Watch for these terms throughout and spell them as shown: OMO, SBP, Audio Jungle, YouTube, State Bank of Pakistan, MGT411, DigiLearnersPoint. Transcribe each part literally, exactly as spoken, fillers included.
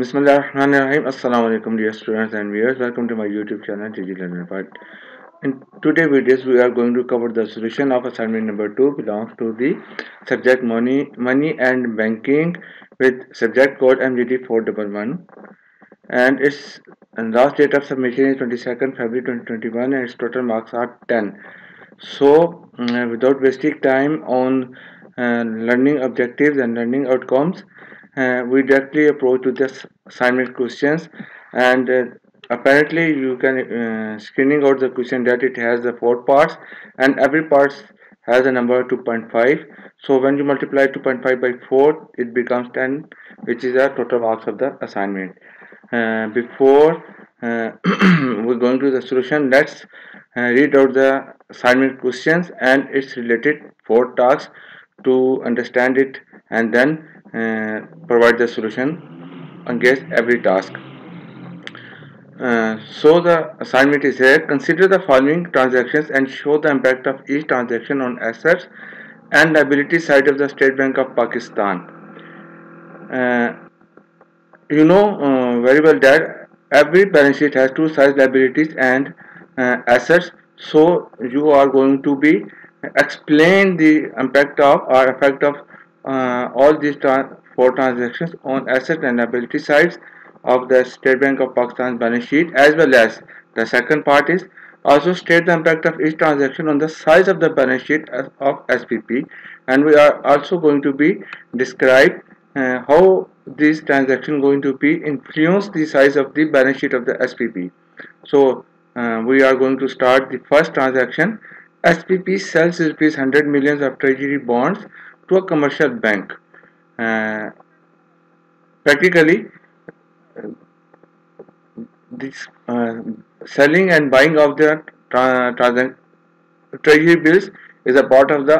Bismillahirrahmanirrahim. Assalamualaikum dear students and viewers. Welcome to my YouTube channel DigiLearnersPoint. In today's videos, we are going to cover the solution of assignment number two belongs to the subject money, money and banking with subject code M G T four eleven, and its and last date of submission is twenty-second February twenty twenty-one, and its total marks are ten. So, uh, without wasting time on uh, learning objectives and learning outcomes, Uh, we directly approach to this assignment questions, and uh, apparently you can uh, screening out the question that it has the four parts, and every part has a number two point five. So when you multiply two point five by four, it becomes ten, which is our total marks of the assignment. Uh, before uh, we're going to the solution, let's uh, read out the assignment questions and its related four tasks to understand it, and then uh, provide the solution against every task. Uh, so the assignment is here. Consider the following transactions and show the impact of each transaction on assets and liability side of the State Bank of Pakistan. Uh, you know uh, very well that every balance sheet has two sides, liabilities and uh, assets. So you are going to be explain the impact of or effect of uh, all these trans four transactions on asset and liability sides of the State Bank of Pakistan's balance sheet, as well as the second part is also state the impact of each transaction on the size of the balance sheet of S P P, and we are also going to be describe uh, how these transactions going to be influence the size of the balance sheet of the S P P. So uh, we are going to start the first transaction. S P P sells rupees one hundred million of treasury bonds to a commercial bank. Uh, practically, this uh, selling and buying of the tra tra treasury bills is a part of the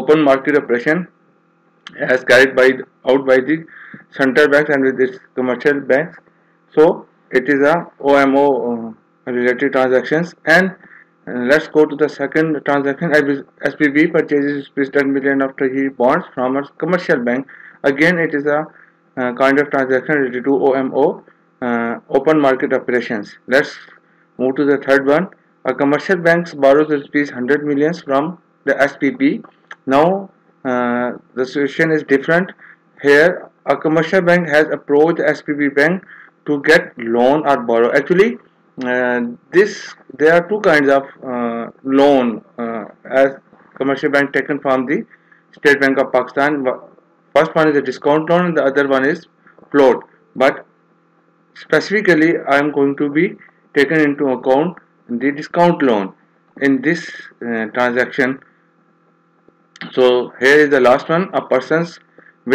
open market operation as carried by out by the central banks and with its commercial banks. So it is a O M O uh, related transactions. And let's go to the second transaction. S P B purchases ten million of treasury bonds from a commercial bank. Again, it is a uh, kind of transaction related to O M O, uh, open market operations. Let's move to the third one. A commercial bank borrows one hundred million from the S P B. Now, uh, the situation is different. Here, a commercial bank has approached the S P B bank to get loan or borrow. Actually, Uh, this there are two kinds of uh, loan uh, as commercial bank taken from the State Bank of Pakistan. First one is a discount loan and the other one is float, but specifically I am going to be taken into account the discount loan in this uh, transaction. So here is the last one. A person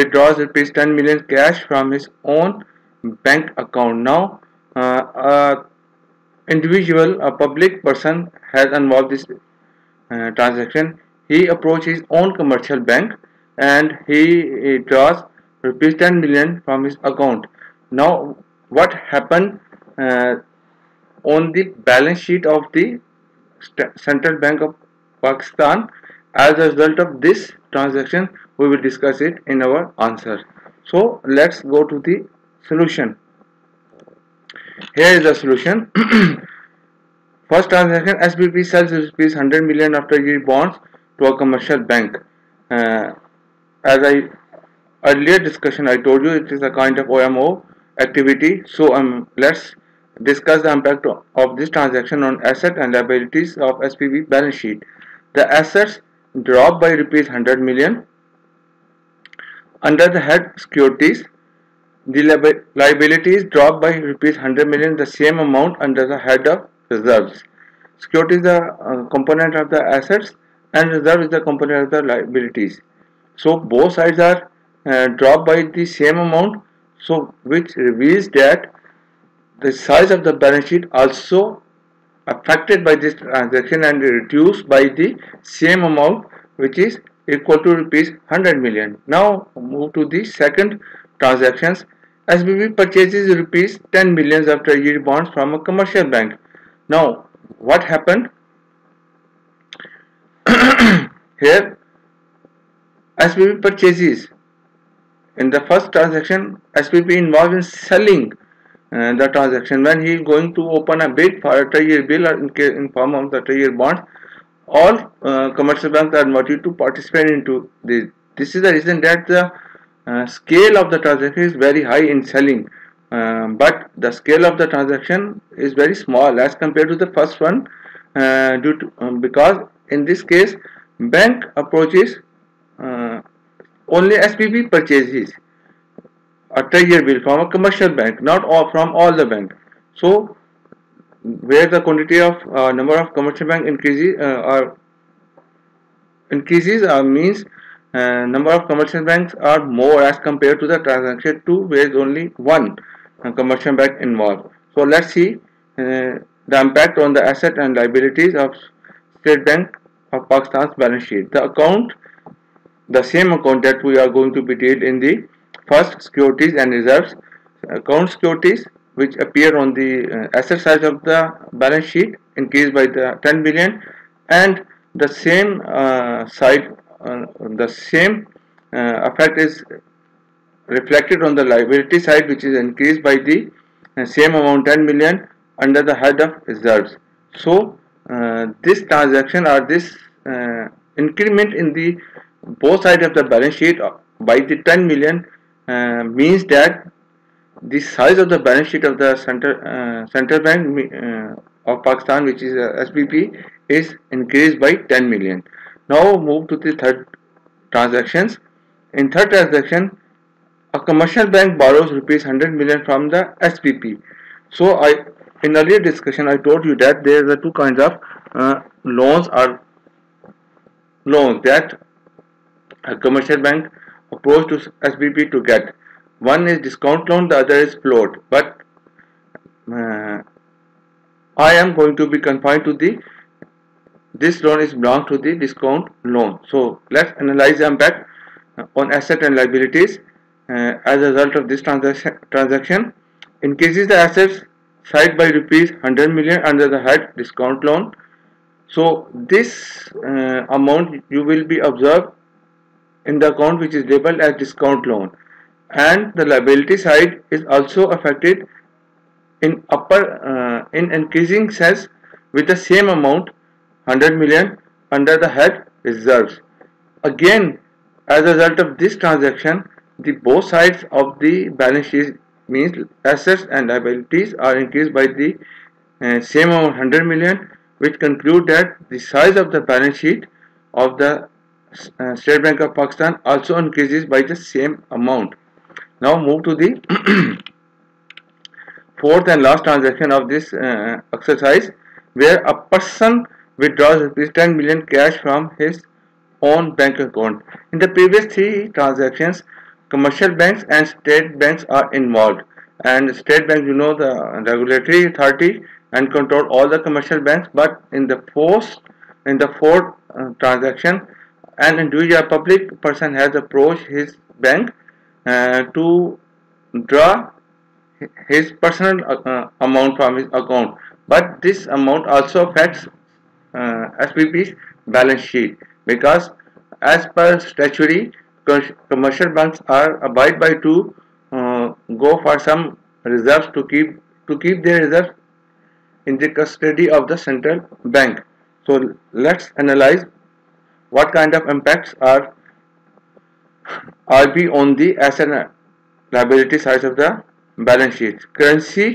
withdraws rupees ten million cash from his own bank account. Now uh, uh, individual, a public person has involved this uh, transaction. He approaches his own commercial bank and he, he draws rupees ten million from his account. Now what happened uh, on the balance sheet of the Central Bank of Pakistan as a result of this transaction, we will discuss it in our answer. So let's go to the solution. Here is the solution. First transaction, S P B sells rupees one hundred million of treasury bonds to a commercial bank. Uh, as I earlier discussion, I told you it is a kind of O M O activity. So um, let's discuss the impact of, of this transaction on asset and liabilities of S P B balance sheet. The assets drop by rupees one hundred million under the head securities. The liabilities dropped by rupees one hundred million, the same amount under the head of reserves. Security is the uh, component of the assets and reserve is the component of the liabilities. So both sides are uh, dropped by the same amount, so which reveals that the size of the balance sheet also affected by this transaction and reduced by the same amount, which is equal to rupees one hundred million. Now move to the second transactions. S P B purchases rupees ten million of treasury bonds from a commercial bank. Now, what happened? Here, S P B purchases in the first transaction, S P P involved in selling uh, the transaction. When he is going to open a bid for a treasury bill or in, case, in form of the treasury bond, all uh, commercial banks are invited to participate into this. This is the reason that the uh, scale of the transaction is very high in selling, uh, but the scale of the transaction is very small as compared to the first one, uh, due to um, because in this case bank approaches uh, only S P P purchases a treasury bill from a commercial bank, not all from all the bank. So where the quantity of uh, number of commercial bank increases uh, or increases uh, means uh, number of commercial banks are more as compared to the transaction two, where is only one uh, commercial bank involved. So let's see uh, the impact on the asset and liabilities of State Bank of Pakistan's balance sheet. The account, the same account that we are going to be dealt in the first, securities and reserves. Account securities, which appear on the uh, asset side of the balance sheet, increased by the ten billion, and the same uh, side, uh, the same uh, effect is reflected on the liability side, which is increased by the uh, same amount, ten million, under the head of reserves. So uh, this transaction or this uh, increment in the both sides of the balance sheet by the ten million uh, means that the size of the balance sheet of the central uh, central bank uh, of Pakistan, which is uh, S P P, is increased by ten million. Now move to the third transactions. In third transaction, a commercial bank borrows rupees one hundred million from the S P P. So I, in earlier discussion, I told you that there are two kinds of uh, loans or loans that a commercial bank approach to S P P to get. One is discount loan, the other is float. But uh, I am going to be confined to the this loan is belong to the discount loan. So let's analyze the impact on asset and liabilities uh, as a result of this transaction. Transaction increases the assets side by rupees one hundred million under the head discount loan. So this uh, amount you will be observed in the account which is labeled as discount loan, and the liability side is also affected in upper uh, in increasing sense with the same amount, one hundred million, under the head reserves. Again, as a result of this transaction, the both sides of the balance sheet means assets and liabilities are increased by the uh, same amount, one hundred million, which conclude that the size of the balance sheet of the uh, State Bank of Pakistan also increases by the same amount. Now move to the fourth and last transaction of this uh, exercise, where a person withdraws rupees ten million cash from his own bank account. In the previous three transactions, commercial banks and state banks are involved, and state bank, you know, the regulatory authority and control all the commercial banks. But in the fourth, in the fourth uh, transaction, an individual public person has approached his bank Uh, to draw his personal uh, amount from his account, but this amount also affects uh, S P P's balance sheet, because as per statutory, commercial banks are abide by to uh, go for some reserves to keep to keep their reserves in the custody of the central bank. So let's analyze what kind of impacts are R B on the asset and liability sides of the balance sheet. Currency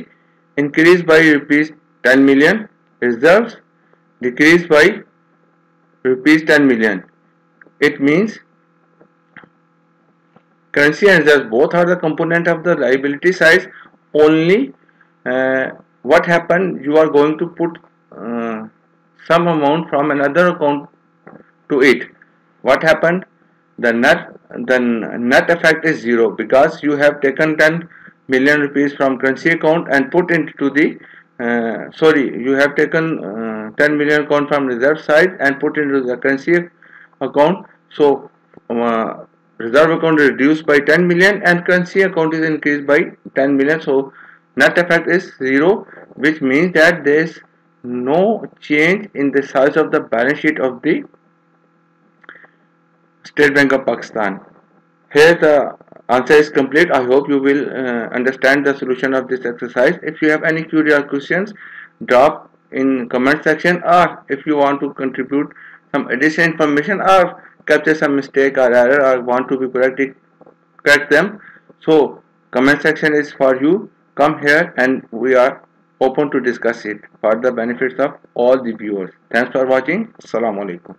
increased by rupees ten million. Reserves decreased by rupees ten million. It means currency and reserves both are the component of the liability sides. Only uh, what happened, you are going to put uh, some amount from another account to it. What happened? The net, the net effect is zero, because you have taken ten million rupees from currency account and put into the uh, sorry you have taken uh, ten million account from reserve side and put into the currency account. So uh, reserve account is reduced by ten million and currency account is increased by ten million. So net effect is zero, which means that there is no change in the size of the balance sheet of the State Bank of Pakistan. Here the Answer is complete. I hope you will uh, understand the solution of this exercise. If you have any query or questions, drop in comment section, or if you want to contribute some additional information or capture some mistake or error or want to be corrected, correct them. So comment section is for you. Come here and we are open to discuss it for the benefits of all the viewers. Thanks for watching. Assalamu alaikum.